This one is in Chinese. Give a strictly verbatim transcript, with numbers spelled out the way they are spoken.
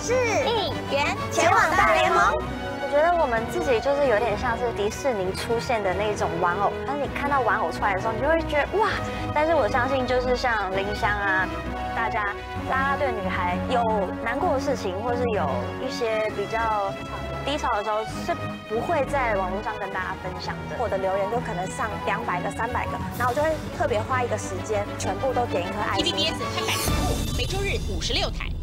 是应援前往大联盟。我觉得我们自己就是有点像是迪士尼出现的那种玩偶，但是你看到玩偶出来的时候，你就会觉得哇！但是我相信，就是像林湘啊，大家啦啦队女孩有难过的事情，或是有一些比较低潮的时候，是不会在网络上跟大家分享的。我的留言就可能上两百个、三百个，然后我就会特别花一个时间，全部都点一颗爱心。T V B S 看百事酷，每周日五十六台。